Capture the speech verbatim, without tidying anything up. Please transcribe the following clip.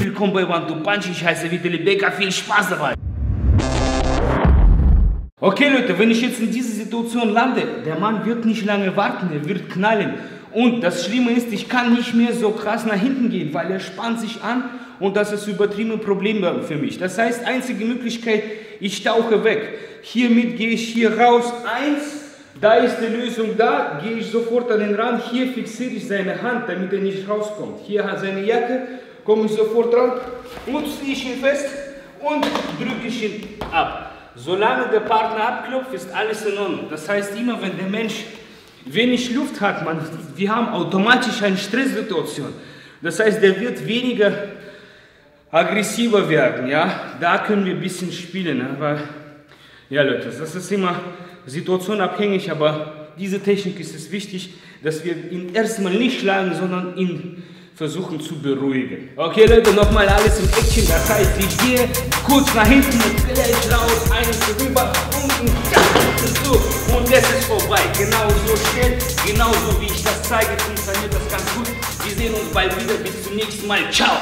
Willkommen bei One Two Punch, ich heiße Vitali Becker, viel Spaß dabei! Okay Leute, wenn ich jetzt in dieser Situation lande, der Mann wird nicht lange warten, er wird knallen. Und das Schlimme ist, ich kann nicht mehr so krass nach hinten gehen, weil er spannt sich an und das ist übertriebene Probleme für mich. Das heißt, einzige Möglichkeit, ich tauche weg. Hiermit gehe ich hier raus, eins, da ist die Lösung da, gehe ich sofort an den Rand, hier fixiere ich seine Hand, damit er nicht rauskommt. Hier hat seine Jacke, komme ich sofort ran und ziehe ich ihn fest und drücke ich ihn ab. Solange der Partner abklopft, ist alles in Ordnung. Das heißt, immer wenn der Mensch wenig Luft hat, man, wir haben automatisch eine Stresssituation. Das heißt, der wird weniger aggressiver werden. Ja? Da können wir ein bisschen spielen. Aber ja, Leute, das ist immer situationabhängig, aber diese Technik ist es wichtig, dass wir ihn erstmal nicht schlagen, sondern ihn versuchen zu beruhigen. Okay Leute, nochmal alles im Action. Das heißt, ich gehe kurz nach hinten, gleich raus, eines rüber, unten, so, und das ist vorbei. Genau so schnell, genauso wie ich das zeige, funktioniert das ganz gut. Wir sehen uns bald wieder, bis zum nächsten Mal. Ciao!